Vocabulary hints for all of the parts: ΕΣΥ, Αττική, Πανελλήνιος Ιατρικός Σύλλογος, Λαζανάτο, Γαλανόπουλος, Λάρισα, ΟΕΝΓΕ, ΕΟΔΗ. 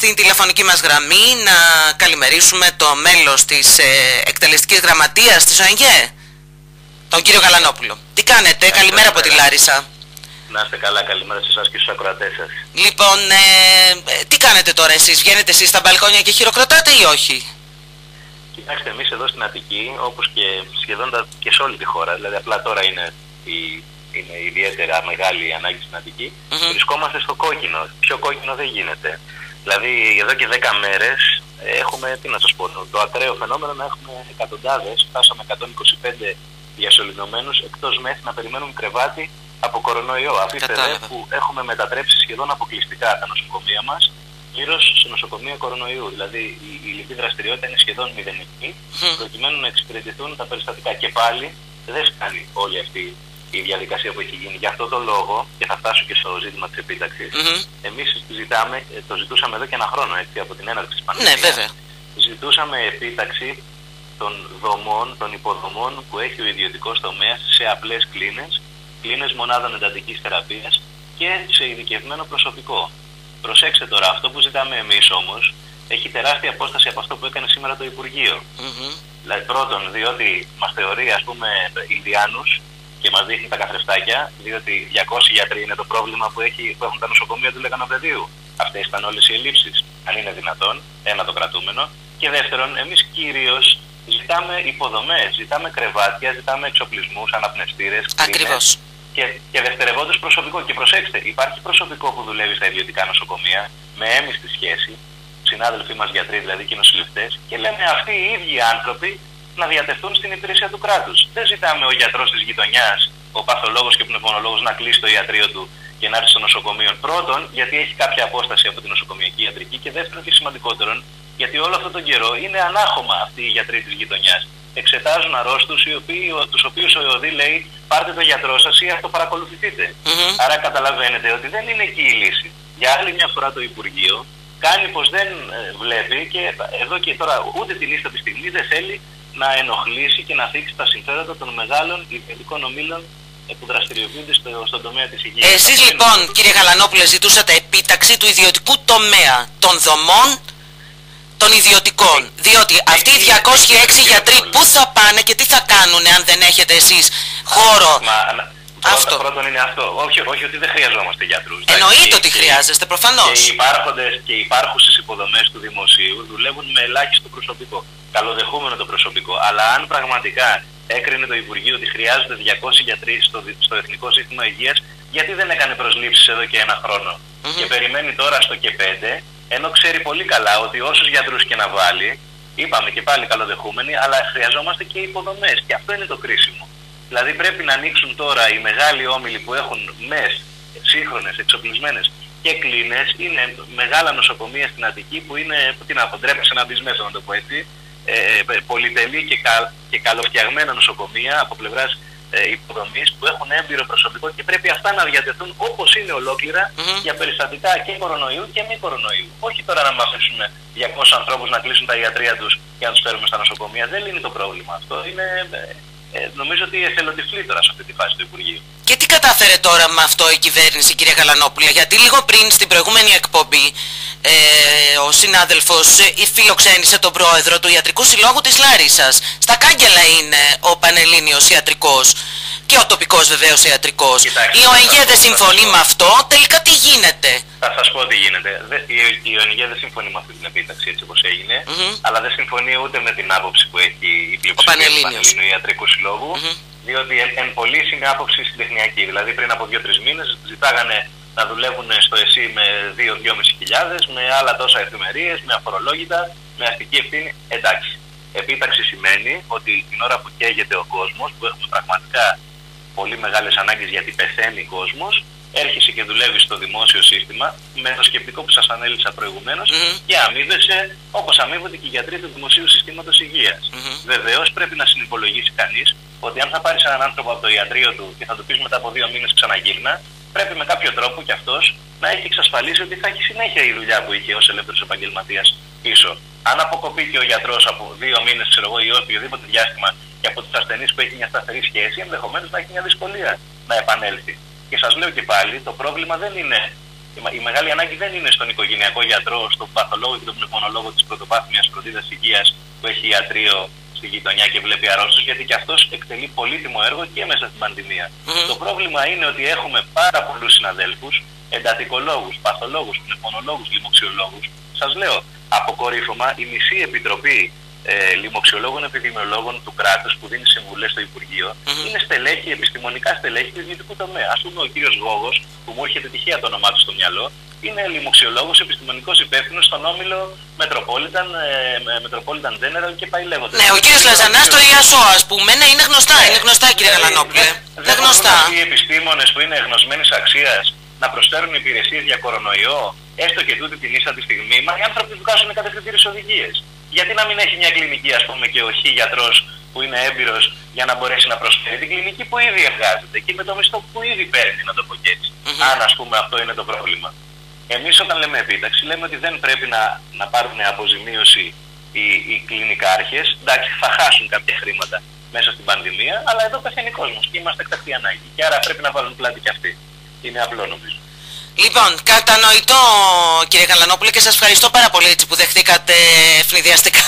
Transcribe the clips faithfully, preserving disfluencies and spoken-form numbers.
στην τηλεφωνική μας γραμμή να καλημερίσουμε το μέλος της ε, εκτελεστικής γραμματείας της ΟΕΝΓΕ, τον κύριο Γαλανόπουλο. Τι κάνετε? Καλημέρα, καλημέρα από τη Λάρισα. Να είστε καλά, καλημέρα σε εσάς και στους ακροατές σας. Λοιπόν, ε, τι κάνετε τώρα εσείς? Βγαίνετε εσείς στα μπαλκόνια και χειροκροτάτε ή όχι? Κοιτάξτε, εμείς εδώ στην Αττική, όπως και σχεδόν τα, και σε όλη τη χώρα, δηλαδή απλά τώρα είναι η... είναι ιδιαίτερα μεγάλη η ανάγκη στην Αττική, mm-hmm. βρισκόμαστε στο κόκκινο. Πιο κόκκινο δεν γίνεται. Δηλαδή εδώ και δέκα μέρες έχουμε, τι να σας πω, το ακραίο φαινόμενο να έχουμε εκατοντάδες, φτάσαμε εκατόν είκοσι πέντε διασωληνωμένους εκτός μέθη να περιμένουν κρεβάτι από κορονοϊό. Αφήστε δε που έχουμε μετατρέψει σχεδόν αποκλειστικά τα νοσοκομεία μας γύρω στο νοσοκομείο κορονοϊού. Δηλαδή η ηλική δραστηριότητα είναι σχεδόν μηδενική, mm-hmm. προκειμένου να εξυπηρετηθούν τα περιστατικά. Και πάλι δεν σκάνει όλη αυτή η διαδικασία που έχει γίνει. Γι' αυτό το λόγο, και θα φτάσω και στο ζήτημα της επίταξης, mm-hmm. εμείς ζητάμε, το ζητούσαμε εδώ και ένα χρόνο, έτσι, από την έναρξη της πανδημίας. Ναι, βέβαια. Ζητούσαμε επίταξη των δομών, των υποδομών που έχει ο ιδιωτικός τομέας σε απλές κλίνες, κλίνες μονάδων εντατικής θεραπείας και σε ειδικευμένο προσωπικό. Προσέξτε τώρα, αυτό που ζητάμε εμείς όμως έχει τεράστια απόσταση από αυτό που έκανε σήμερα το Υπουργείο. Mm-hmm. Δηλαδή, πρώτον, διότι μας θεωρεί, ας πούμε, Ινδιάνους και μας δείχνει τα καθρεφτάκια, διότι διακόσιοι γιατροί είναι το πρόβλημα που, έχει, που έχουν τα νοσοκομεία του Λεκανοπεδίου. Αυτές ήταν όλες οι ελλείψεις, αν είναι δυνατόν, ένα το κρατούμενο. Και δεύτερον, εμείς κυρίως ζητάμε υποδομές, ζητάμε κρεβάτια, ζητάμε εξοπλισμούς, αναπνευστήρες, κλίνες και, και δευτερευόντως προσωπικό. Και προσέξτε, υπάρχει προσωπικό που δουλεύει στα ιδιωτικά νοσοκομεία, με έμειστη σχέση, συνάδελφοί μας γιατροί δηλαδή και νοσηλευτές, και λέμε αυτοί οι ίδιοι άνθρωποι να διατεθούν στην υπηρεσία του κράτους. Δεν ζητάμε ο γιατρός της γειτονιάς, ο παθολόγος και ο πνευμονολόγος να κλείσει το ιατρείο του και να έρθει στο νοσοκομείο. Πρώτον, γιατί έχει κάποια απόσταση από την νοσοκομιακή ιατρική, και δεύτερον και σημαντικότερον, γιατί όλο αυτόν τον καιρό είναι ανάχωμα αυτοί οι γιατροί της γειτονιάς. Εξετάζουν αρρώστους, τους οποίους ο ΕΟΔΗ λέει πάρτε το γιατρό σας ή αυτό παρακολουθείτε. Mm-hmm. Άρα καταλαβαίνετε ότι δεν είναι εκεί η λύση. Για άλλη μια φορά το Υπουργείο κάνει πως δεν βλέπει, και εδώ και τώρα ούτε την ίστα τη στιγμή δεν θέλει να ενοχλήσει και να θίξει τα συμφέροντα των μεγάλων ιδιωτικών ομίλων που δραστηριοποιούνται στο, στον τομέα της υγείας. Εσείς λοιπόν, κύριε Γαλανόπουλε, ζητούσατε επίταξη του ιδιωτικού τομέα, των δομών, των ιδιωτικών. Διότι αυτοί οι διακόσιοι έξι γιατροί πού θα πάνε και τι θα κάνουν αν δεν έχετε εσείς χώρο? Μα... Αυτό. Πρώτον είναι αυτό. Όχι, όχι ότι δεν χρειαζόμαστε γιατρούς. Εννοείται ότι χρειάζεστε, προφανώς. Και οι υπάρχοντες και οι υπάρχουσες υποδομές του δημοσίου δουλεύουν με ελάχιστο προσωπικό. Καλοδεχούμενο το προσωπικό. Αλλά αν πραγματικά έκρινε το Υπουργείο ότι χρειάζονται διακόσιοι γιατροί στο, στο Εθνικό Σύστημα Υγείας, γιατί δεν έκανε προσλήψεις εδώ και ένα χρόνο? Mm-hmm. Και περιμένει τώρα στο και πέντε, ενώ ξέρει πολύ καλά ότι όσους γιατρούς και να βάλει, είπαμε και πάλι καλοδεχούμενοι, αλλά χρειαζόμαστε και υποδομές. Και αυτό είναι το κρίσιμο. Δηλαδή πρέπει να ανοίξουν τώρα οι μεγάλοι όμιλοι που έχουν μες, σύγχρονες, εξοπλισμένες και κλίνες. Είναι μεγάλα νοσοκομεία στην Αττική που είναι, τι να αποτρέψει να μπει μέσα, να το πω έτσι, ε, πολυτελή και, κα, και καλοφτιαγμένα νοσοκομεία από πλευράς ε, υποδομής που έχουν έμπειρο προσωπικό, και πρέπει αυτά να διατεθούν όπως είναι ολόκληρα mm-hmm. για περιστατικά και κορονοϊού και μη κορονοϊού. Όχι τώρα να μας αφήσουμε διακόσιους ανθρώπους να κλείσουν τα ιατρεία τους και να τους φέρουμε στα νοσοκομεία. Δεν λύνει το πρόβλημα αυτό. Είναι... Ε, νομίζω ότι εθελοτυφλεί τώρα σε αυτή τη φάση του Υπουργείου. Και τι κατάφερε τώρα με αυτό η κυβέρνηση, κυρία Γαλανόπουλε? Γιατί λίγο πριν στην προηγούμενη εκπομπή ε, ο συνάδελφος ε, φιλοξένησε τον πρόεδρο του Ιατρικού Συλλόγου της Λάρισσας. Στα κάγκελα είναι ο Πανελλήνιος Ιατρικός και ο τοπικός βεβαίως ιατρικός. Κοιτάξτε, η ΟΕΝΓΕ δεν συμφωνεί με αυτό. Τελικά τι γίνεται? Θα σας πω τι γίνεται. Η ΟΕΝΓΕ δεν συμφωνεί με αυτή την επίταξη έτσι όπως έγινε, mm-hmm. αλλά δεν συμφωνεί ούτε με την άποψη που έχει η πλειοψηφία του Πανελλήνιου Ιατρικού Συλλόγου, mm-hmm. διότι εν, εν πωλής είναι άποψη συντεχνιακή. Δηλαδή πριν από δύο τρεις μήνες ζητάγανε να δουλεύουν στο ΕΣΥ με δύο με δυόμισι χιλιάδες, με άλλα τόσα εφημερίες, με αφορολόγητα, με αστική ευθύνη. Εντάξει. Επίταξη σημαίνει ότι την ώρα που καίγεται ο κόσμος, που έχουμε πραγματικά πολύ μεγάλες ανάγκες γιατί πεθαίνει ο κόσμος, έρχεσαι και δουλεύει στο δημόσιο σύστημα με το σκεπτικό που σας ανέλησα προηγουμένως mm-hmm. και αμείβεσαι όπως αμείβονται και οι γιατροί του δημοσίου συστήματος υγείας. Mm-hmm. Βεβαίως πρέπει να συνυπολογίσει κανείς ότι αν θα πάρεις έναν άνθρωπο από το ιατρείο του και θα του πεις μετά από δύο μήνες ξαναγύρνα, πρέπει με κάποιο τρόπο κι αυτός να έχει εξασφαλίσει ότι θα έχει συνέχεια η δουλειά που είχε ως ελεύθερος επαγγελματίας πίσω. Αν αποκοπεί και ο γιατρός από δύο μήνες, ξέρω εγώ, ή οποιοδήποτε διάστημα, και από τους ασθενείς που έχει μια σταθερή σχέση, ενδεχομένως να έχει μια δυσκολία να επανέλθει. Και σας λέω και πάλι, το πρόβλημα δεν είναι Η μεγάλη ανάγκη δεν είναι στον οικογενειακό γιατρό, στον παθολόγο και τον πνευμονολόγο της πρωτοβάθμιας φροντίδας υγείας που έχει ιατρείο στη γειτονιά και βλέπει αρρώστους, γιατί και αυτός εκτελεί πολύτιμο έργο και μέσα στην πανδημία. Mm. Το πρόβλημα είναι ότι έχουμε πάρα πολλούς συναδέλφους, εντατικολόγους, παθολόγους, πνευμονολόγους, λοιμοξιολόγους. Σας λέω, από κορύφωμα, η μισή επιτροπή ε, λοιμοξιολόγων επιδημιολόγων του κράτους που δίνει συμβουλές στο Υπουργείο mm. είναι στελέχη, επιστημονικά στελέχη του ιδιωτικού τομέα. Ας πούμε, ο κύριος Γόγος, που μου έρχεται τυχαία το όνομά του στο μυαλό, είναι λοιμοξιολόγος, επιστημονικός υπεύθυνος στον όμιλο Μετροπόλιτα Metropolitan General και πάει λέγοντα. Ναι, ο κύριος Λαζανάτο στο Ιασό, ας πούμε, ναι, είναι γνωστά, ναι, είναι γνωστά, κύριε Γαλανόπουλε. Δεν γνωστά. Οι επιστήμονες που είναι γνωσμένης αξίας να προσφέρουν υπηρεσίες για κορονοϊό, έστω και τούτη την ίσα τη στιγμή, μα οι άνθρωποι βγάζουν κατευθυντήριες οδηγίες. Γιατί να μην έχει μια κλινική, ας πούμε, και ο χι γιατρός που είναι έμπειρος για να μπορέσει να προσφέρει την κλινική που ήδη εργάζεται και με το μισθό που ήδη παίρνει, να το πω και έτσι. Mm-hmm. Αν, ας πούμε, αυτό είναι το πρόβλημα. Εμείς όταν λέμε επίταξη, λέμε ότι δεν πρέπει να, να πάρουν αποζημίωση οι, οι κλινικάρχες. Εντάξει, θα χάσουν κάποια χρήματα μέσα στην πανδημία, αλλά εδώ πεθαίνει ο κόσμος και είμαστε εκτακτή ανάγκη. Και άρα πρέπει να βάλουν πλάτη κι αυτοί. Είναι απλό, νομίζω. Λοιπόν, κατανοητό, κύριε Γαλανόπουλε, και σας ευχαριστώ πάρα πολύ έτσι που δεχτήκατε ευνηδιαστικά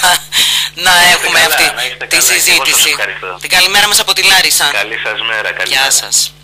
να είστε έχουμε καλά, αυτή να τη καλά συζήτηση. Την καλημέρα μας από τη Λάρισα. Καλή σας μέρα. Καλημέρα. Γεια σας.